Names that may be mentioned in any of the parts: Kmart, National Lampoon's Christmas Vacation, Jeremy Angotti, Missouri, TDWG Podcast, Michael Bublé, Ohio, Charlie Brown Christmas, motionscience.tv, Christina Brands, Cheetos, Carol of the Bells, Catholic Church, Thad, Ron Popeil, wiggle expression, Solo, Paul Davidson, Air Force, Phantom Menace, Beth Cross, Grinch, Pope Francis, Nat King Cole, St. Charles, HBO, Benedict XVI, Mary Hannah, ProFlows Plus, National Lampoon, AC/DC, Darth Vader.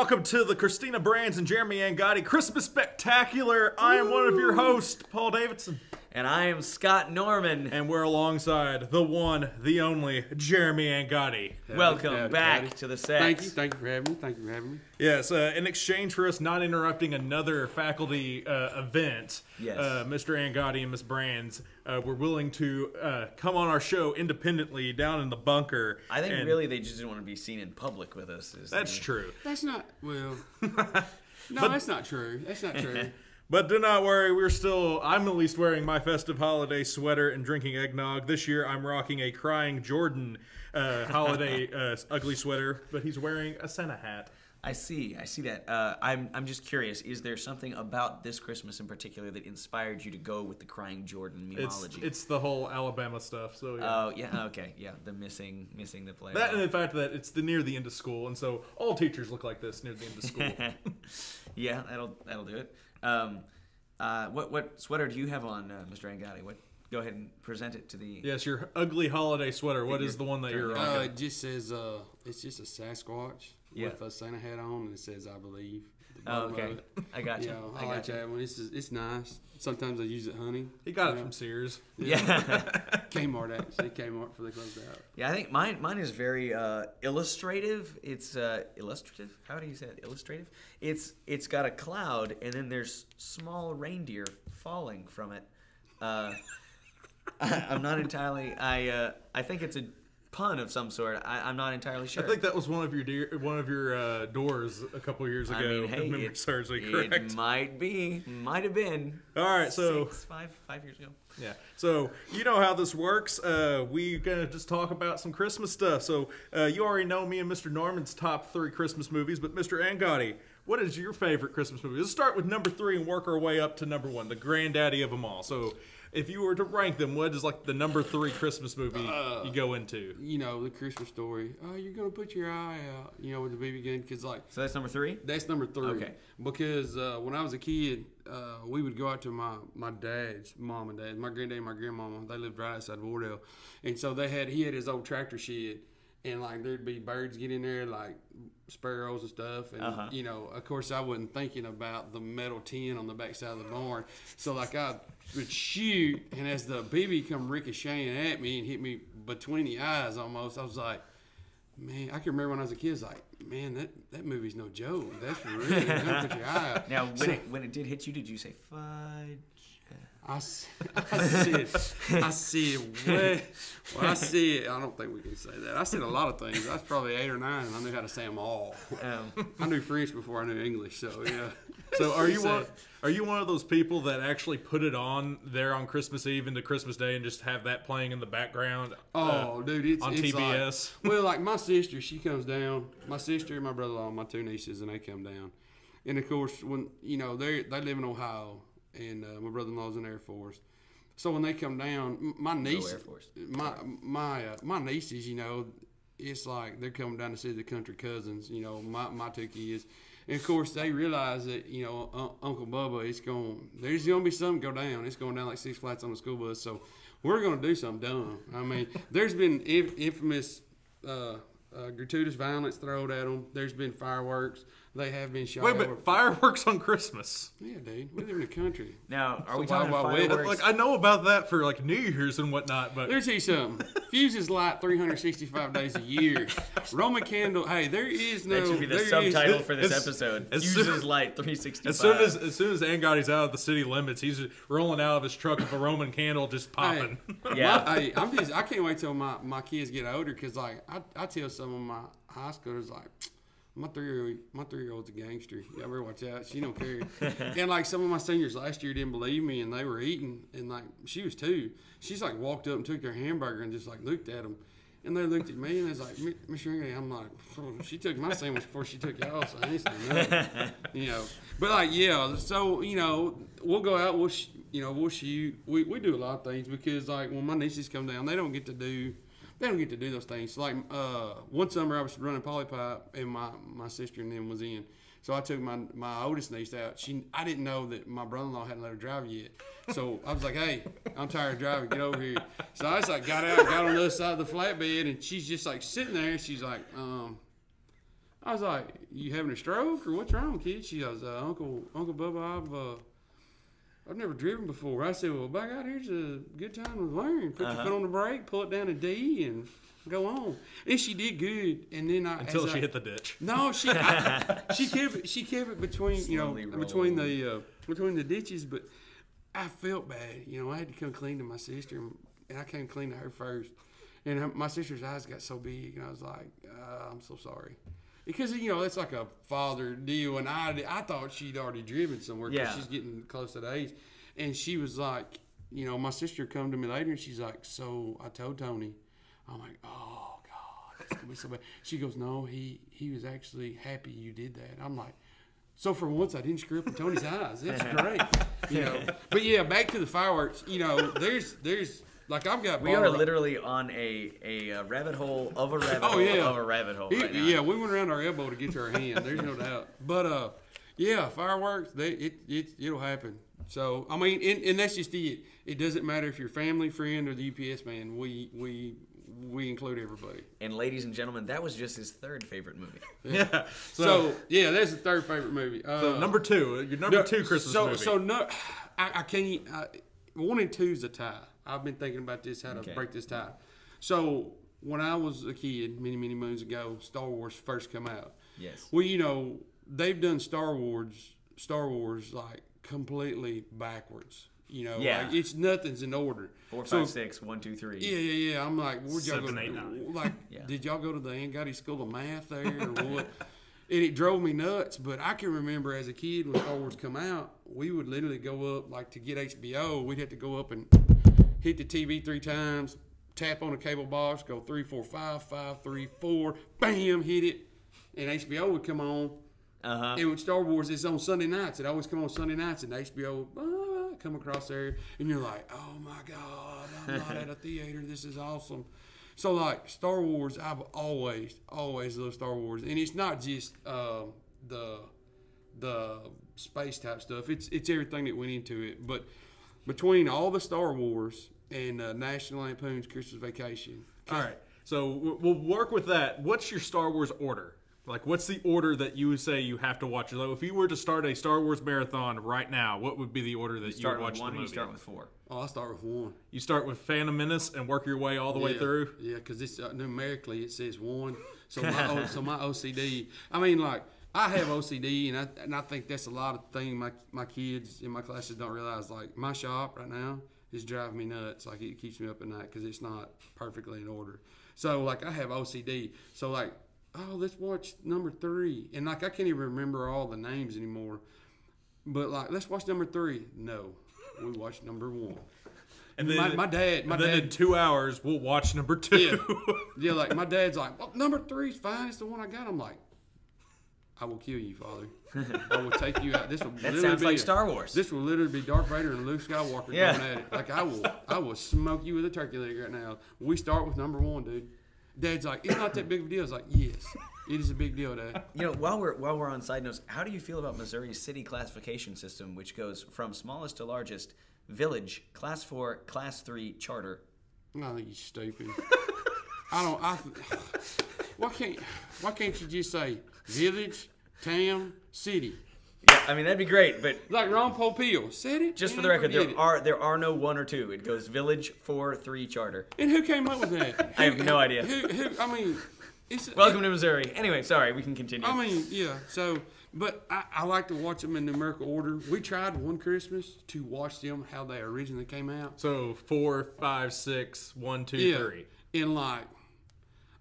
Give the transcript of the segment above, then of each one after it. welcome to the Christina Brands and Jeremy Angotti Christmas Spectacular. I am one of your hosts, Paul Davidson. And I am Scott Norman. And we're alongside the one, the only, Jeremy Angotti. Welcome back to the set. Thank you for having me, Yes, in exchange for us not interrupting another faculty event, yes. Mr. Angotti and Ms. Brands were willing to come on our show independently down in the bunker. I think really they just didn't want to be seen in public with us. That's true. That's not, well, that's not true. That's not true. But do not worry, we're still, I'm at least wearing my festive holiday sweater and drinking eggnog. This year I'm rocking a Crying Jordan holiday ugly sweater, but he's wearing a Santa hat. I see that. I'm just curious, is there something about this Christmas in particular that inspired you to go with the Crying Jordan memeology? It's the whole Alabama stuff, so yeah. Oh, yeah, okay, yeah, the missing the player. That and the fact that it's near the end of school, and so all teachers look like this near the end of school. Yeah, that'll do it. What sweater do you have on, Mr. Angotti? Go ahead and present it to the. Yes, your ugly holiday sweater. What is the one that you're on? It just says it's just a Sasquatch with a Santa hat on, and it says I believe. Oh, okay, I got you. I like that one. It's nice. Sometimes I use it, honey. He got it from Sears. Yeah. Kmart actually. Kmart for the close out. Yeah, I think mine is very illustrative. It's illustrative. How do you say it? Illustrative. It's got a cloud, and then there's small reindeer falling from it. I'm not entirely. I think it's a pun of some sort. I'm not entirely sure. I think that was one of your doors a couple years ago. I mean, hey, it might have been. All right, so five years ago. Yeah. So you know how this works. We're gonna just talk about some Christmas stuff. So you already know me and Mr. Norman's top 3 Christmas movies, but Mr. Angotti, what is your favorite Christmas movie? Let's start with number 3 and work our way up to number 1, the granddaddy of them all. So, if you were to rank them, what is like the number 3 Christmas movie you go into? You know, The Christmas Story. Oh, you're gonna put your eye out, you know, with the BB gun, because like. So that's number 3. That's number 3. Okay. Because when I was a kid, we would go out to my dad's mom and dad, my granddad and my grandmama. They lived right outside Wardell, and so he had his old tractor shed, and like there'd be birds get in there, like sparrows and stuff, and you know, of course, I wasn't thinking about the metal tin on the backside of the barn, so like I would shoot, and as the BB come ricocheting at me and hit me between the eyes almost, I was like, man, I can remember when I was a kid, I was like, man, that movie's no joke. That's really gonna put your eye out. Now, when it did hit you, did you say, fudge? I said what? Well, I said, I don't think we can say that. I said a lot of things. I was probably 8 or 9, and I knew how to say them all. I knew French before I knew English, so yeah. So are you one of those people that actually put it on there on Christmas Eve into Christmas Day and just have that playing in the background? Oh, dude, it's TBS. Like, well, like my sister, she comes down. My sister and my brother-in-law, my 2 nieces, and they come down. And of course, when you know they live in Ohio, and my brother-in-law's in the Air Force. So when they come down, my niece, my nieces, you know, it's like they're coming down to see the country cousins, you know, my 2 kids. And of course, they realize that, you know, Uncle Bubba, there's going to be something go down. It's going down like 6 flights on the school bus. So we're going to do something dumb. I mean, there's been infamous gratuitous violence thrown at them. There's been fireworks. They have been shot. Wait, but fireworks on Christmas? Yeah, dude. We live in the country. Now, are we talking about fireworks? Like, I know about that for like New Year's and whatnot, but let me tell you something. Fuses light 365 days a year. Roman candle. Hey, there is no. That should be the subtitle for this episode. Fuses light 365. As soon as Angotti's out of the city limits, he's rolling out of his truck with a Roman candle just popping. Hey, yeah. I can't wait till my kids get older, because like I tell some of my high schoolers, like, my 3-year-old's a gangster. Y'all better watch out. She don't care. And like some of my seniors last year didn't believe me, and they were eating, and like she was 2. She's like walked up and took their hamburger and just like looked at them, and they looked at me and they was like, Mr. Angotti. I'm like, she took my sandwich before she took y'all's. So I ain't saying nothing, you know. But like yeah, so you know we'll go out. We'll shoot. We do a lot of things, because like when my nieces come down, they don't get to do. They don't get to do those things. Like one summer, I was running poly pipe, and my sister and them was in. So I took my oldest niece out. I didn't know that my brother-in-law hadn't let her drive yet. So I was like, "Hey, I'm tired of driving. Get over here." So I just like got out, got on the other side of the flatbed, and she's just like sitting there. And she's like, I was like, you having a stroke or what's wrong, kid? She goes, Uncle Bubba, I've never driven before. I said, well, by God, here's a good time to learn. Put your foot on the brake, pull it down to D, and go on. And she did good. And then until she hit the ditch. No, she kept it between between the ditches. But I felt bad. You know, I had to come clean to my sister, and I came clean to her first. And my sister's eyes got so big, and I was like, I'm so sorry. Because, you know, that's like a father deal, and I thought she'd already driven somewhere because she's getting close to the age. And she was like, you know, my sister come to me later, and she's like, so I told Tony. I'm like, oh, God, that's going to be so bad. She goes, no, he was actually happy you did that. I'm like, so for once I didn't screw up in Tony's eyes. That's great. You know. But, yeah, back to the fireworks. You know, there's – like I've got. We are literally on a rabbit hole of a rabbit hole of a rabbit hole right now. Yeah, we went around our elbow to get to our hand. There's no doubt. But yeah, fireworks. It'll happen. So I mean, and that's just it. It doesn't matter if you're family, friend, or the UPS man. We include everybody. And ladies and gentlemen, that was just his third favorite movie. Yeah. So yeah, that's his third favorite movie. So number 2, your number 2 Christmas movie. So no, I can't. 1 and 2 is a tie. I've been thinking about this, how to break this tie. So when I was a kid, many, many moons ago, Star Wars first come out. Yes. Well, you know, they've done Star Wars like completely backwards. You know, like it's nothing's in order. 4, 5, 6, 1, 2, 3. Yeah. I'm like, where'd y'all 7, 8, 9. Like, did y'all go to the Angotti School of Math there or what? And it drove me nuts, but I can remember as a kid when Star Wars come out, we would literally go up, like to get HBO, we'd have to go up and hit the TV 3 times, tap on the cable box, go 3, 4, 5, 5, 3, 4, bam, hit it, and HBO would come on. And with Star Wars, it's on Sunday nights. It always come on Sunday nights, and HBO would come across there, and you're like, oh my God, I'm not at a theater. This is awesome. So, like, Star Wars, I've always loved Star Wars. And it's not just the space-type stuff. It's everything that went into it. But between all the Star Wars and National Lampoon's Christmas Vacation. All right. So, we'll work with that. What's your Star Wars order? Like, what's the order that you would say you have to watch? Like, if you were to start a Star Wars marathon right now, what would be the order that you would watch the movie? You start with 1 or you start with 4? Oh, I start with 1. You start with Phantom Menace and work your way all the way through? Yeah, because numerically it says 1. So my OCD, I mean, like, I have OCD, and I think that's a lot of thing my kids in my classes don't realize. Like, my shop right now is driving me nuts. Like, it keeps me up at night because it's not perfectly in order. So, like, I have OCD. So, like, oh, let's watch number 3. And, like, I can't even remember all the names anymore. But, like, let's watch number 3. No, we watched number 1. And then my dad, in 2 hours, we'll watch number 2. Yeah, like, my dad's like, well, number 3's fine. It's the one I got. I'm like, I will kill you, Father. I will take you out. This will that sounds like Star Wars. This will literally be Darth Vader and Luke Skywalker going at it. Like, I will smoke you with a turkey leg right now. We start with number 1, dude. Dad's like, it's not that big of a deal. I was like, yes, it is a big deal, Dad. You know, while we're on side notes, how do you feel about Missouri's city classification system, which goes from smallest to largest, village, class 4, class 3, charter? I think you're stupid. Why can't you just say village, town, city? Yeah, I mean, that'd be great, but like Ron Popeil said it. Just for the record, there are no 1 or 2. It goes village, 4, 3, charter. And who came up with that? I have no idea. I mean, it's welcome to Missouri. Anyway, sorry, we can continue. I mean, yeah. So, but I like to watch them in numerical order. We tried one Christmas to watch them how they originally came out. So 4, 5, 6, 1, 2, 3. And like,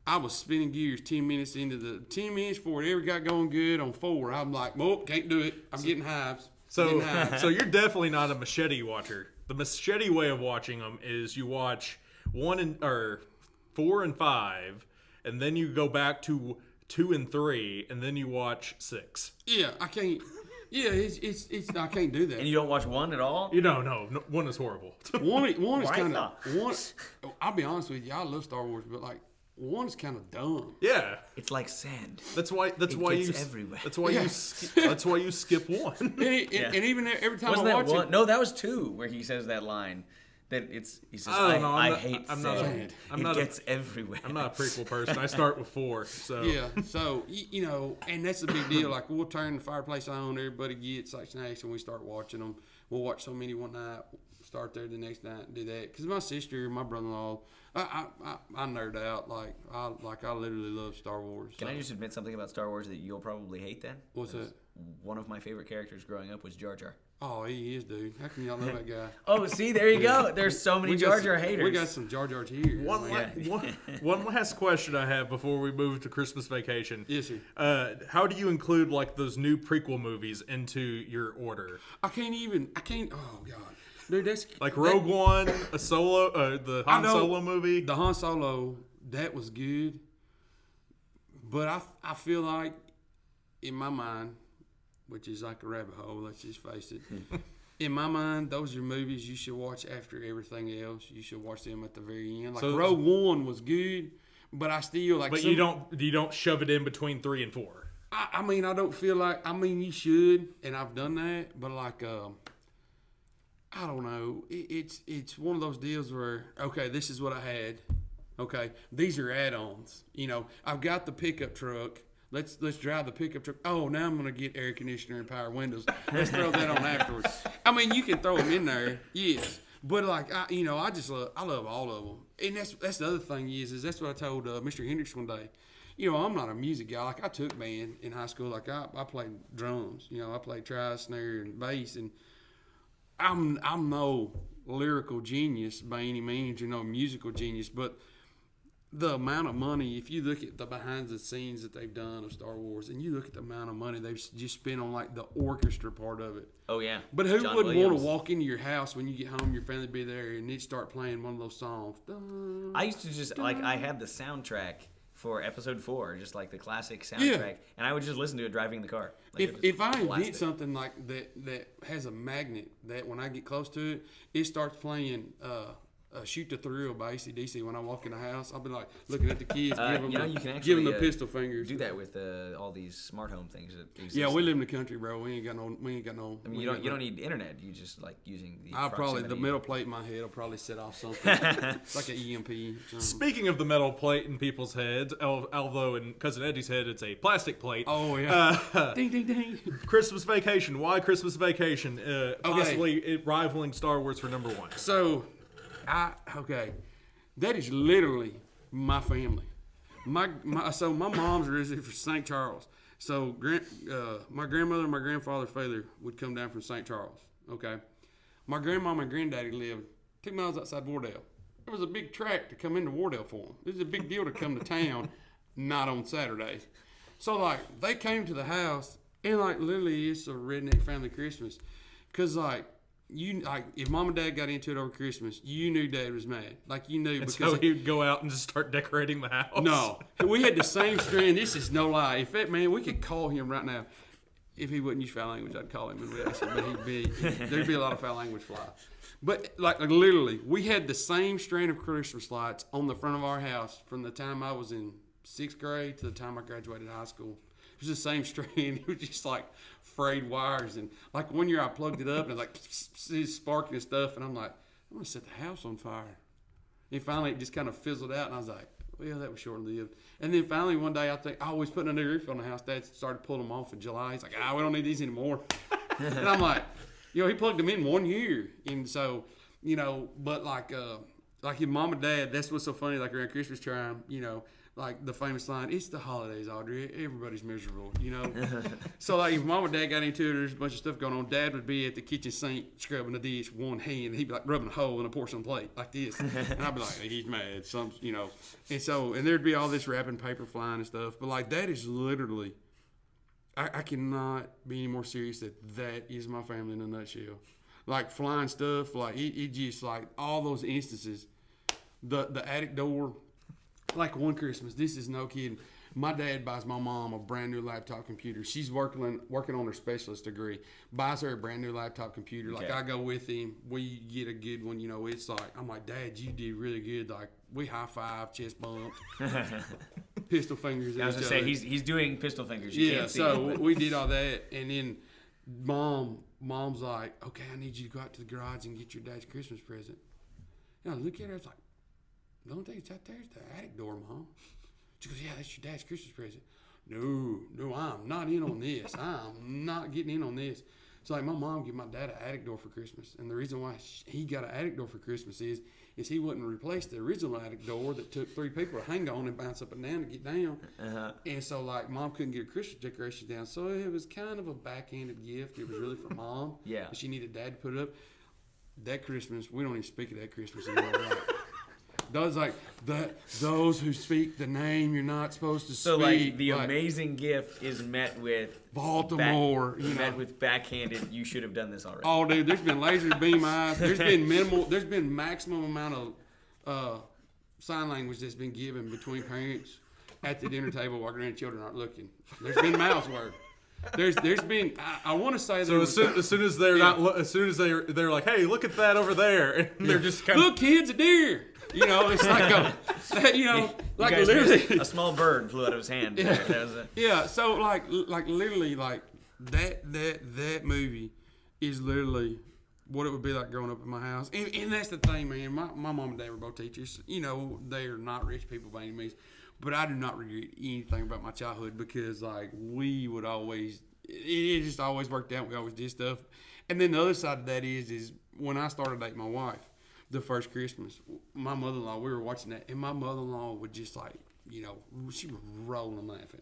I was spinning gears 10 minutes before it ever got going good on 4. I'm like, nope, can't do it. I'm getting hives. So you're definitely not a machete watcher. The machete way of watching them is you watch 4 and 5, and then you go back to 2 and 3, and then you watch 6. Yeah, I can't. Yeah, it's I can't do that. And you don't watch 1 at all? You don't, no. 1 is horrible. One is kind of I'll be honest with you. I love Star Wars, but like. 1's kind of dumb. Yeah, it's like sand. That's why you skip 1. And even every time I watch it. No, that was 2 where he says that line. Then it's just, I hate Sand. It gets everywhere. I'm not a prequel person. I start with 4. So yeah, so, you know, and that's a big deal. Like, we'll turn the fireplace on, everybody gets like snacks, and we start watching them. We'll watch so many one night, start there the next night, and do that. Because my sister, my brother-in-law, I nerd out. Like I literally love Star Wars. Can I just admit something about Star Wars that you'll probably hate then? What's that? One of my favorite characters growing up was Jar Jar. Oh, he is, dude. How can y'all know that guy? Oh, see, there you go. There's so many Jar Jar haters. We got some Jar Jar here. One last question I have before we move to Christmas Vacation. Yes, sir. How do you include like those new prequel movies into your order? I can't. Oh God, dude, that's like Rogue One, the Han Solo movie. The Han Solo, that was good, but I feel like in my mind, which is like a rabbit hole, let's just face it. In my mind, those are movies you should watch after everything else. You should watch them at the very end. Like, so Rogue One was good, but I still like. But you don't shove it in between 3 and 4. I mean, I don't feel like. I mean, you should, and I've done that. But like, I don't know. It's one of those deals where, okay, this is what I had. Okay, these are add-ons. You know, I've got the pickup truck. Let's drive the pickup truck. Oh, now I'm going to get air conditioner and power windows. Let's throw that on afterwards. I mean, you can throw them in there, yes. But like, I love all of them. And that's the other thing is that's what I told Mr. Hendricks one day. You know, I'm not a music guy. Like, I took band in high school. Like, I played drums. You know, I played tri, snare, and bass. And I'm no lyrical genius by any means, or no musical genius, but the amount of money, if you look at the behind the scenes that they've done of Star Wars, and you look at the amount of money they've just spent on like the orchestra part of it. Oh yeah. But who wouldn't want to walk into your house when you get home, your family be there, and they'd start playing one of those songs. Dun, I used to just dun. Like I had the soundtrack for episode 4, just like the classic soundtrack, and I would just listen to it driving in the car. Like, if I invent something like that has a magnet that when I get close to it, it starts playing. Shoot the Thrill by AC/DC when I walk in the house. I'll be like looking at the kids, give them the pistol fingers. Do that with all these smart home things that exist. Yeah, we live in the country, bro. We ain't got no. I mean, you don't need internet. You just like using the. The metal plate in my head will probably set off something. It's like an EMP. Speaking of the metal plate in people's heads, although in Cousin Eddie's head it's a plastic plate. Oh yeah. Ding ding ding. Christmas Vacation. Why Christmas Vacation? Possibly it rivaling Star Wars for number 1. So. That is literally my family. So my mom's originally from St. Charles. So my grandmother and my grandfather Father would come down from St. Charles. Okay, my grandmama and granddaddy lived 2 miles outside Wardell. It was a big trek to come into Wardell for them. It was a big deal to come to town, not on Saturdays. So like they came to the house and like literally it's a redneck family Christmas, cause like. You like if mom and dad got into it over Christmas, you knew dad was mad. Like you knew because so he would go out and just start decorating the house. No, we had the same strand. This is no lie. In fact, man, we could call him right now. If he wouldn't use foul language, I'd call him and we'd ask him. But there'd be a lot of foul language fly. But like literally, we had the same strand of Christmas lights on the front of our house from the time I was in 6th grade to the time I graduated high school. It was the same strand. It was just like frayed wires. And like one year I plugged it up and it was like pss, pss, pss, sparking and stuff. And I'm like, I'm going to set the house on fire. And finally it just kind of fizzled out. And I was like, well, that was short-lived. And then finally one day I was putting a new roof on the house. Dad started pulling them off in July. He's like, we don't need these anymore. And I'm like, you know, he plugged them in 1 year. And so, you know, but like your mom and dad, that's what's so funny. Like around Christmas time, you know, like the famous line, it's the holidays, Audrey. Everybody's miserable, you know? So like if mom and dad got into it, there's a bunch of stuff going on. Dad would be at the kitchen sink scrubbing the dish one hand. And he'd be like rubbing a hole in a porcelain plate like this. And I'd be like, he's mad, you know. And so, and there'd be all this wrapping paper flying and stuff. But like that is literally, I cannot be any more serious that is my family in a nutshell. Like flying stuff, like it just like all those instances. The attic door. Like one Christmas, this is no kidding. My dad buys my mom a brand new laptop computer. She's working on her specialist degree. Buys her a brand new laptop computer. Like I go with him, we get a good one. You know, it's like I'm like, Dad, you did really good. Like we high five, chest bump, pistol fingers. I was gonna say he's doing pistol fingers. We did all that, and then Mom's like, okay, I need you to go out to the garage and get your dad's Christmas present. And I look at her, I was like, the only thing that's out there is the attic door, Mom. She goes, yeah, that's your dad's Christmas present. No, I'm not in on this. I'm not getting in on this. So, like, my mom gave my dad an attic door for Christmas. And the reason why he got an attic door for Christmas is he wouldn't replace the original attic door that took three people to hang on and bounce up and down to get down. Uh-huh. And so, like, Mom couldn't get her Christmas decorations down. So, it was kind of a backhanded gift. It was really for Mom. Yeah. But she needed Dad to put it up. That Christmas, we don't even speak of that Christmas anymore, right? Those, like, those who speak the name you're not supposed to speak. So, like, the amazing gift is met with Baltimore. Met with backhanded, you should have done this already. Oh, dude, there's been laser beam eyes. There's been minimal, there's been maximum amount of sign language that's been given between parents at the dinner table while grandchildren aren't looking. There's been mouse work. There's been, I want to say. So as soon as they're not, as soon as they're like, hey, look at that over there, and they're just kind of, look, kids, a deer. You know, it's like a, you know, like you literally a small bird flew out of his hand. Yeah, that was so like literally, like that movie is literally what it would be like growing up in my house. And that's the thing, man. My mom and dad were both teachers. You know, they are not rich people by any means. But I do not regret anything about my childhood because, like, we would always – it just always worked out. We always did stuff. And then the other side of that is when I started dating my wife the first Christmas, my mother-in-law, we were watching that, and my mother-in-law would just, like, you know, she was rolling laughing.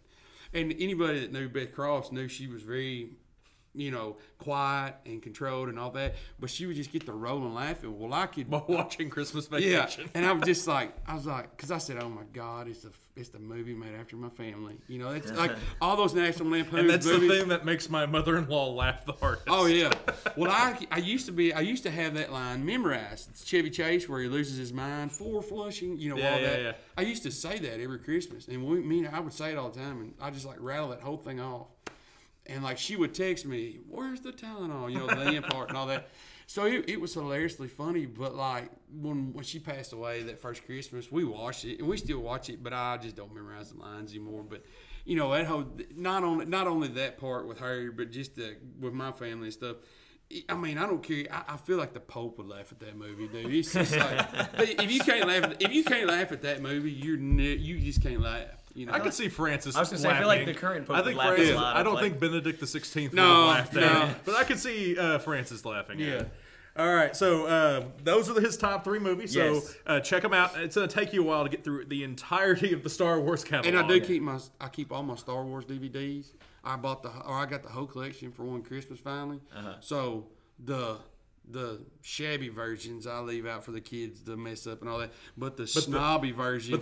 And anybody that knew Beth Cross knew she was very, you know, quiet and controlled and all that. But she would just get the rolling laughing. Well, I could. By watching Christmas Vacation. Yeah. And I was just like, because I said, oh my God, it's the movie made after my family. You know, it's like all those National Lampoon's and that's movies. The thing that makes my mother-in-law laugh the hardest. Oh yeah. Well, I used to have that line memorized. It's Chevy Chase where he loses his mind for flushing. You know, all that. Yeah. I used to say that every Christmas, and I would say it all the time, and I just like rattle that whole thing off. And, like, she would text me, where's the Tylenol? You know, the end part and all that. So it was hilariously funny. But, like, when she passed away that first Christmas, we watched it. And we still watch it, but I just don't memorize the lines anymore. But, you know, that whole not only that part with her, but just with my family and stuff. I mean, I don't care. I feel like the Pope would laugh at that movie, dude. It's just like, if you can't laugh at that movie, you just can't laugh. You know, I could see Francis. I was going to say, I feel like the current Pope would laugh a lot. I don't think Benedict XVI would laugh at it. But I could see Francis laughing at it. All right, so those are his top three movies. So check them out. It's going to take you a while to get through the entirety of the Star Wars catalog. And I do keep all my Star Wars DVDs. I got the whole collection for one Christmas finally. So the shabby versions I leave out for the kids to mess up and all that, but the snobby version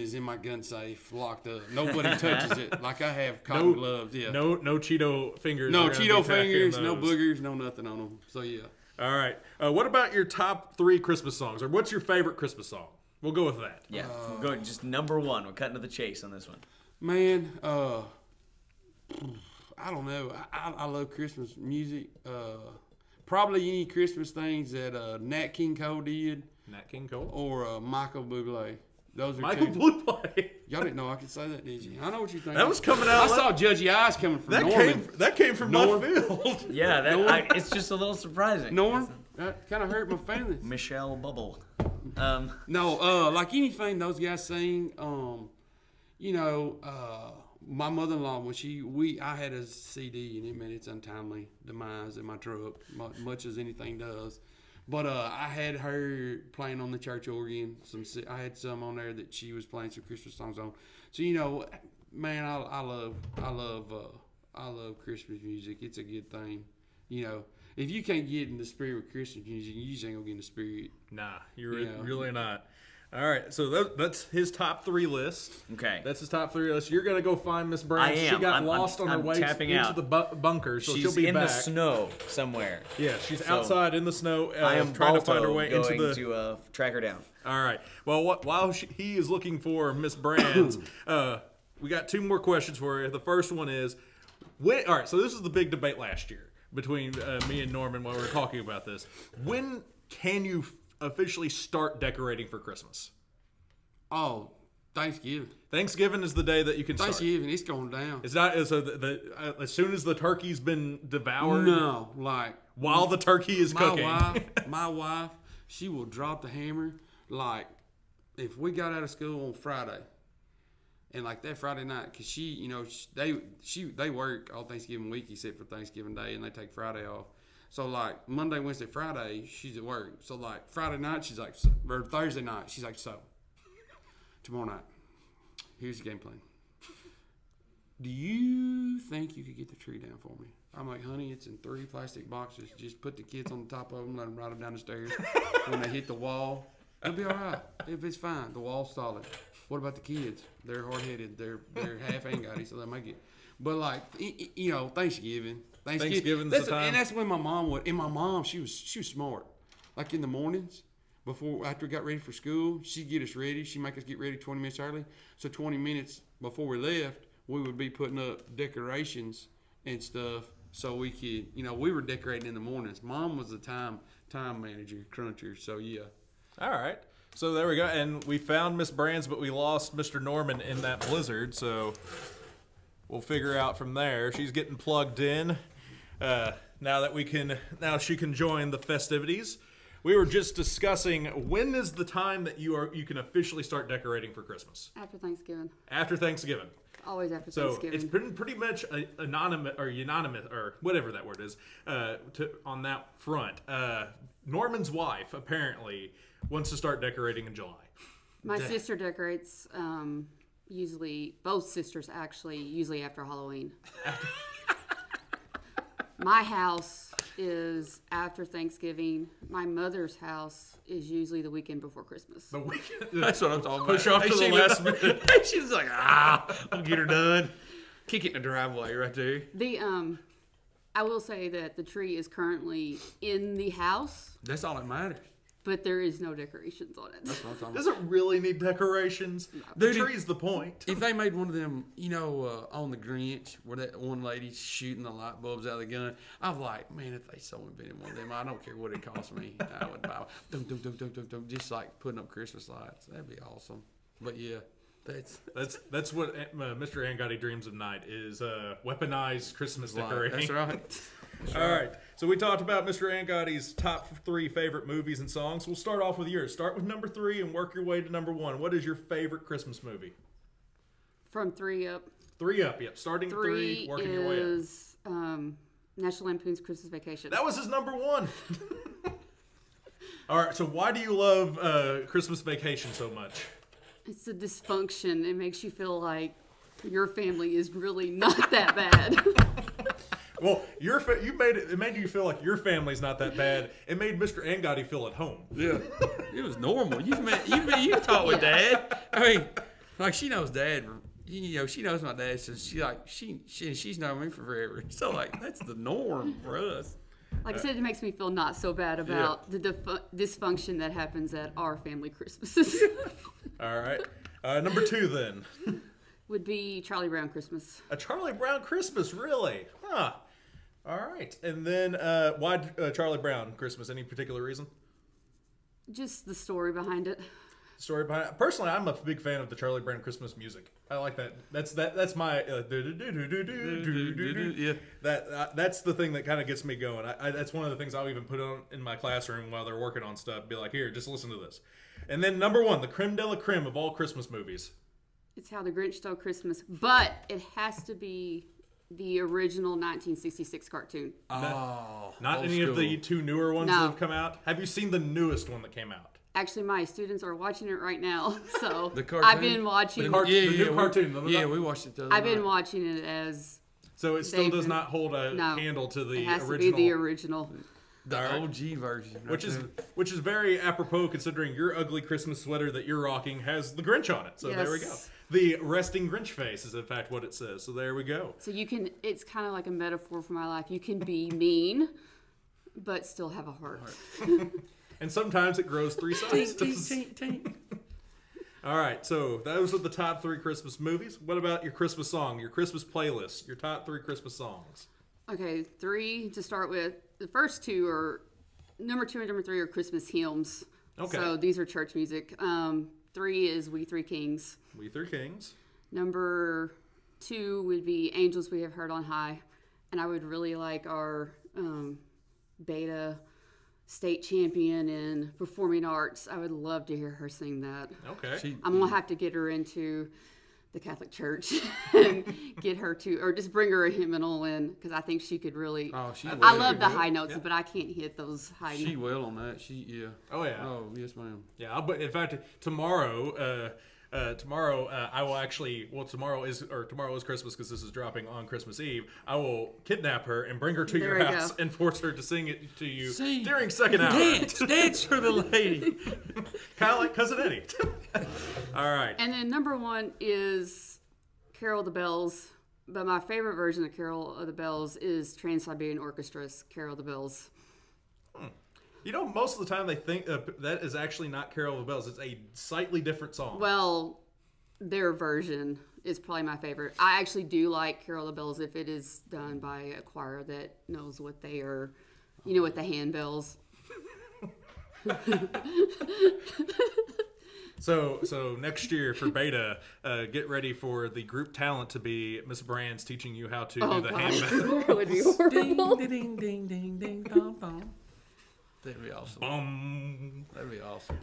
is in my gun safe, locked up. Nobody touches it. Like I have cotton gloves. Yeah. No Cheeto fingers. No Cheeto fingers. No boogers. No nothing on them. So yeah. All right. What about your top three Christmas songs, or what's your favorite Christmas song? We'll go with that. Yeah. Go just number one. We're cutting to the chase on this one. Man. I don't know. I love Christmas music. Probably any Christmas things that Nat King Cole did. Nat King Cole? Or Michael Bublé. Those are Michael Bublé? Y'all didn't know I could say that, did you? I know what you think. That was coming out. I saw Judgy Eyes coming from Norman. That came from Northfield. Yeah, it's just a little surprising. Norm, that kind of hurt my feelings. Michelle Bubble. No, like anything those guys sing, you know, my mother-in-law, when I had a CD, and it made its untimely demise in my truck, much as anything does. But I had her playing on the church organ. I had some on there that she was playing some Christmas songs on. So you know, man, I love Christmas music. It's a good thing, you know. If you can't get in the spirit with Christmas music, you just ain't gonna get in the spirit. Nah, you're really not. All right, so that's his top three list. Okay. That's his top three list. You're going to go find Miss Brown. I am. She got lost on her way into the bunker, so she'll be back. She's in the snow somewhere. Yeah, she's outside in the snow. I am trying to find her way into the... to track her down. All right. Well, while he is looking for Miss Brands, we got two more questions for you. The first one is, all right, so this is the big debate last year between me and Norman while we were talking about this. When can you officially start decorating for Christmas? Oh, Thanksgiving. Thanksgiving is the day that you can start. It's going down. It's not as soon as the turkey's been devoured. No, like while the turkey is cooking. My wife, she will drop the hammer. Like, if we got out of school on Friday, and like that Friday night, because she, you know, they work all Thanksgiving week except for Thanksgiving Day, and they take Friday off. So, like, Monday, Wednesday, Friday, she's at work. So, like, Friday night, she's like, or Thursday night, she's like, so, tomorrow night, here's the game plan. Do you think you could get the tree down for me? I'm like, honey, it's in 3 plastic boxes. Just put the kids on the top of them, let them ride them down the stairs. When they hit the wall, it'll be all right. If it's fine, the wall's solid. What about the kids? They're hard-headed. They're half Angotti, so they might get. But, like, you know, Thanksgiving. That's the time. And that's when my mom would. And my mom, she was smart. Like, in the mornings, after we got ready for school, she'd get us ready. She'd make us get ready 20 minutes early. So 20 minutes before we left, we would be putting up decorations and stuff so we could, you know, we were decorating in the mornings. Mom was the time manager, cruncher, so yeah. All right. So there we go. And we found Miss Brands, but we lost Mr. Norman in that blizzard, so we'll figure out from there. She's getting plugged in. Now she can join the festivities. We were just discussing, when is the time that you can officially start decorating for Christmas? After Thanksgiving. After Thanksgiving. Always after Thanksgiving. So it's been pretty much anonymous or whatever that word is on that front. Norman's wife apparently wants to start decorating in July. My sister decorates usually, both sisters actually, usually after Halloween. My house is after Thanksgiving. My mother's house is usually the weekend before Christmas. The weekend? That's what I'm talking about. Push off to the last minute. She's like, I'll get her done. Kick it in the driveway right there. I will say that the tree is currently in the house. That's all that matters. But there is no decorations on it. That's what I'm talking about. Does it really need decorations? No. The tree's the point. If they made one of them, you know, on the Grinch, where that one lady's shooting the light bulbs out of the gun, I'm like, man, if they so invented one of them, I don't care what it cost me. I would buy one. Just like putting up Christmas lights. That'd be awesome. But yeah. That's what Mr. Angotti dreams of night is, weaponized Christmas decorating. That's right. That's all right. So we talked about Mr. Angotti's top 3 favorite movies and songs. We'll start off with yours. Start with number 3 and work your way to number 1. What is your favorite Christmas movie? From 3 up. 3 up, yep. Starting 3 working your way up. 3 is National Lampoon's Christmas Vacation. That was his number 1. All right. So why do you love Christmas Vacation so much? It's a dysfunction. It makes you feel like your family is really not that bad. Well, it made you feel like your family's not that bad. It made Mr. Angotti feel at home. Yeah, it was normal. You talked with Dad. I mean, like, she knows Dad. You know, she knows my dad. So she's known me for forever. So like, that's the norm for us. Like I said, it makes me feel not so bad about the dysfunction that happens at our family Christmases. All right. Number 2, then. Would be Charlie Brown Christmas. A Charlie Brown Christmas, really? Huh. All right. And then why Charlie Brown Christmas? Any particular reason? Just the story behind it. Story behind it. Personally, I'm a big fan of the Charlie Brown Christmas music. I like that. That's my yeah. That's the thing that kind of gets me going. That's one of the things I'll even put on in my classroom while they're working on stuff. Be like, here, just listen to this. And then number 1, the creme de la creme of all Christmas movies. It's How the Grinch Stole Christmas, but it has to be the original 1966 cartoon. Oh, not any of the 2 newer ones that have come out. Have you seen the newest one that came out? Actually, my students are watching it right now, so I've been watching. The new cartoon. Yeah, we watched it. I've been watching it as. So it still does not hold a candle to the original. It has to be the original, the OG version, which is very apropos considering your ugly Christmas sweater that you're rocking has the Grinch on it. So there we go. The resting Grinch face is in fact what it says. So there we go. So you can. It's kind of like a metaphor for my life. You can be mean, but still have a heart. And sometimes it grows 3 sizes. All right, so those are the top 3 Christmas movies. What about your Christmas song, your Christmas playlist, your top 3 Christmas songs? Okay, 3 to start with. The first 2 are, number 2 and number 3 are Christmas hymns. Okay. So these are church music. 3 is We Three Kings. We Three Kings. Number 2 would be Angels We Have Heard on High. And I would really like our Beta state champion in performing arts. I would love to hear her sing that. Okay. I'm going to have to get her into the Catholic Church and get her to, or just bring her a hymnal in, because I think she could really. Oh, she will. I love the high notes, but I can't hit those high notes. She will on that. Yeah. Oh, yeah. Oh, yes, ma'am. Yeah, but in fact, tomorrow, I will actually, tomorrow is Christmas, because this is dropping on Christmas Eve. I will kidnap her and bring her to your house and force her to sing it to you during second hour. Dance for the lady. Kind of like Cousin Eddie. All right. And then number 1 is Carol of the Bells, but my favorite version of Carol of the Bells is Trans-Siberian Orchestra's Carol of the Bells. Hmm. You know, most of the time they think that is actually not Carol of the Bells. It's a slightly different song. Well, their version is probably my favorite. I actually do like Carol of the Bells if it is done by a choir that knows what they are, you know, with the handbells. So next year for Beta, get ready for the group talent to be Miss Brands teaching you how to do the handbells. That would be horrible. Ding, ding, ding, ding, ding, dong, dong. That'd be awesome. That'd be awesome.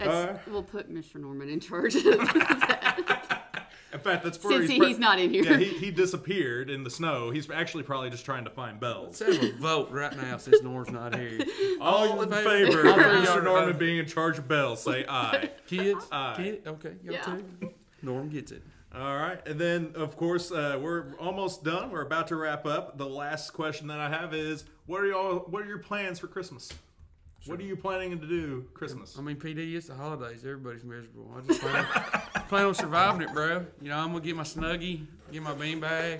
We'll put Mr. Norman in charge of that. In fact, that's probably... Since he's not in here. Yeah, he disappeared in the snow. He's actually probably just trying to find bells. Let's have a vote right now since Norm's not here. All in favor of Mr. Norman being in charge of bells, say aye. Kids? Aye. Kids? Okay, y'all too? Norm gets it. All right, and then, of course, we're almost done. We're about to wrap up. The last question that I have is, what are your plans for Christmas? Sure. What are you planning to do Christmas? I mean, PD, it's the holidays. Everybody's miserable. I just plan on surviving it, bro. You know, I'm going to get my Snuggie, get my bean bag,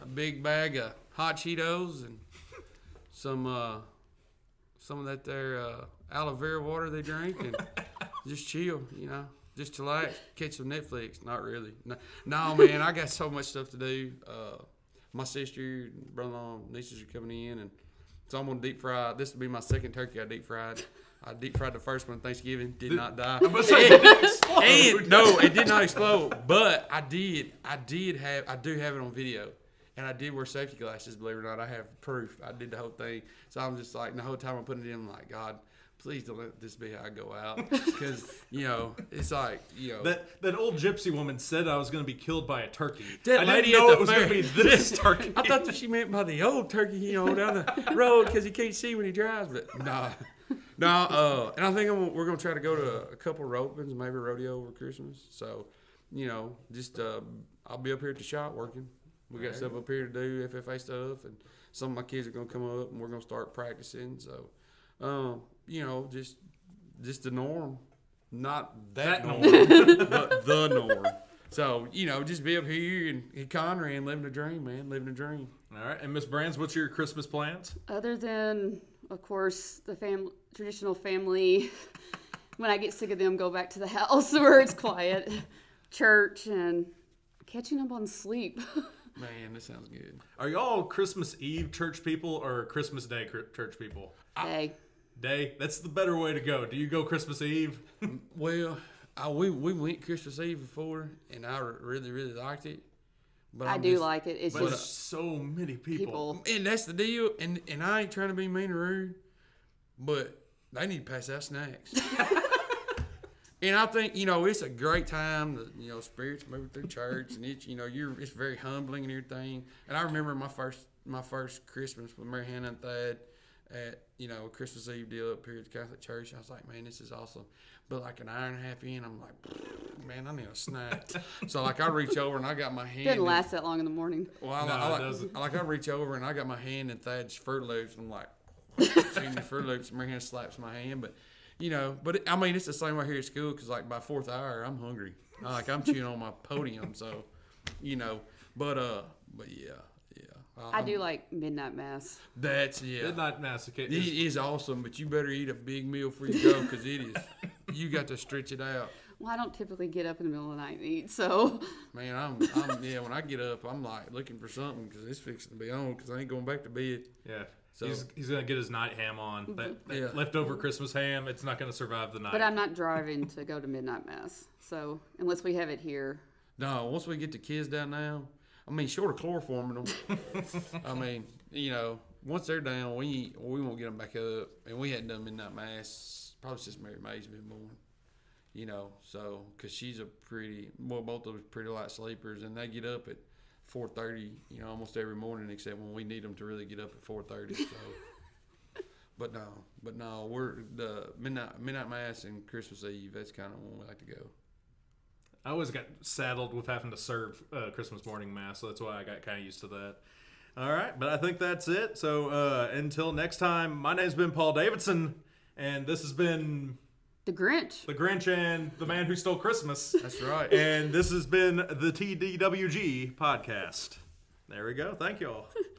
a big bag of hot Cheetos, and some of that there aloe vera water they drink, and just chill, you know. Just chillax, catch some Netflix. Not really. No, man, I got so much stuff to do. My sister, brother-in-law, nieces are coming in, and so I'm gonna deep fry. This will be my second turkey I deep fried. I deep fried the first one Thanksgiving. Did not die. No, it did not explode. But I do have it on video, and I did wear safety glasses. Believe it or not, I have proof. I did the whole thing. So I'm just like, and the whole time I'm putting it in, I'm like, God, please don't let this be how I go out, because you know it's like, you know, that old gypsy woman said I was going to be killed by a turkey. I didn't know it was going to be this turkey. I thought that she meant by the old turkey, you know, down the road because he can't see when he drives. But no, and I think we're going to try to go to a couple of ropings, maybe a rodeo over Christmas. So, you know, just I'll be up here at the shop working. We got stuff up here to do, FFA stuff, and some of my kids are going to come up, and we're going to start practicing. So. You know, just the norm, not that norm, but the norm. So, you know, just be up here in Connery and living a dream, man, living a dream. All right, and Miss Brands, what's your Christmas plans? Other than, of course, the traditional family, when I get sick of them, go back to the house where it's quiet, church, and catching up on sleep. Man, this sounds good. Are y'all Christmas Eve church people or Christmas Day church people? Day. That's the better way to go. Do you go Christmas Eve? Well, we went Christmas Eve before, and I really, really liked it. But I do like it. It's just so many people. And that's the deal. And I ain't trying to be mean or rude, but they need to pass out snacks. And I think, you know, it's a great time that, you know, spirits moving through church, and it's, you know, it's very humbling and everything. And I remember my first Christmas with Mary Hannah and Thad, at, you know, a Christmas Eve deal up here at the Catholic Church. I was like, man, this is awesome. But like an hour and a half in, I'm like, man, I need a snack. So like I reach over and I got my hand. Didn't last that long in the morning. Well, I reach over and I got my hand in Thad's Fruit Loops. And I'm like, seeing the Fruit Loops, and my hand slaps my hand. But, you know, I mean, it's the same way here at school, because like by 4th hour, I'm hungry. I'm chewing on my podium. So, you know, but yeah. I do like midnight mass. Midnight mass. Okay. It is awesome, but you better eat a big meal before you go, because it is. You got to stretch it out. Well, I don't typically get up in the middle of the night and eat, so. Man, yeah. When I get up, I'm like looking for something, because it's fixing to be on, because I ain't going back to bed. Yeah. So he's gonna get his night ham on. That leftover Christmas ham, it's not gonna survive the night. But I'm not driving to go to midnight mass, so unless we have it here. No, once we get the kids down now. I mean, short of chloroforming them. I mean, you know, once they're down, we won't get them back up. And we hadn't done midnight mass probably since Mary May's been born. You know, so because she's a pretty, well, both of us pretty light sleepers, and they get up at 4:30. You know, almost every morning, except when we need them to really get up at 4:30. So, but no, we're the midnight mass and Christmas Eve. That's kind of when we like to go. I always got saddled with having to serve Christmas morning mass, so that's why I got kind of used to that. All right, but I think that's it. So until next time, my name's been Paul Davidson, and this has been The Grinch. The Grinch and the Man Who Stole Christmas. That's right. And this has been the TDWG Podcast. There we go. Thank you all.